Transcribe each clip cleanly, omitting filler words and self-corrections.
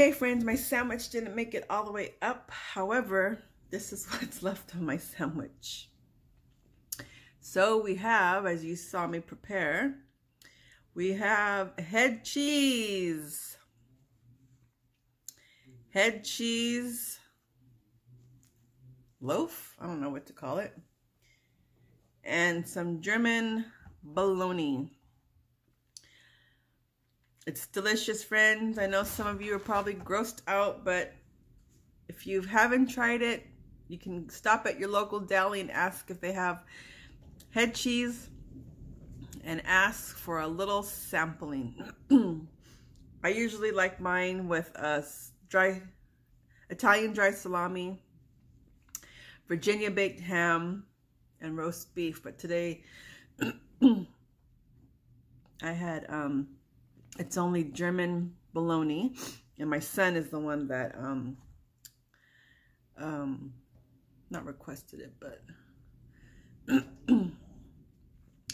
Okay, friends, my sandwich didn't make it all the way up. However, this is what's left of my sandwich. So we have, as you saw me prepare, we have head cheese. Head cheese loaf, I don't know what to call it. And some German bologna. It's delicious, friends. I know some of you are probably grossed out, but If you haven't tried it, you can stop at your local deli and ask if they have head cheese and ask for a little sampling. I usually like mine with a Italian dry salami, Virginia baked ham, and roast beef. But today I had, it's only German bologna, and my son is the one that not requested it, but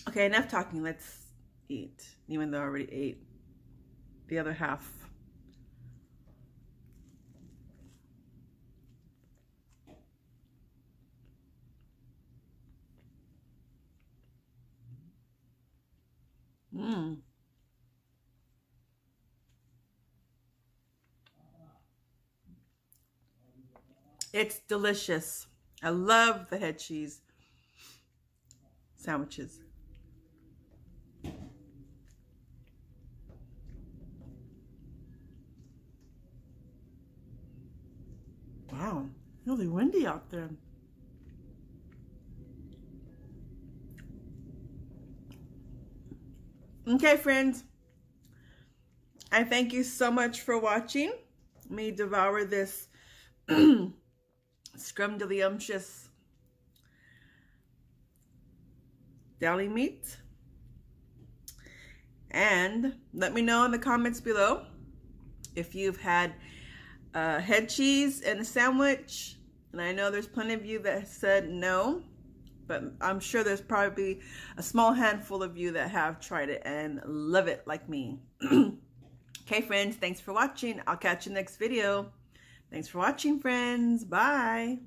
okay, enough talking, let's eat, even though I already ate the other half. It's delicious. I love the head cheese sandwiches. Wow, really windy out there. Okay, friends, I thank you so much for watching me devour this scrumdiddlyumptious deli meat. And let me know in the comments below if you've had head cheese and a sandwich. And I know there's plenty of you that said no, but I'm sure there's probably a small handful of you that have tried it and love it like me. Okay, friends, thanks for watching. I'll catch you next video. Thanks for watching, friends. Bye.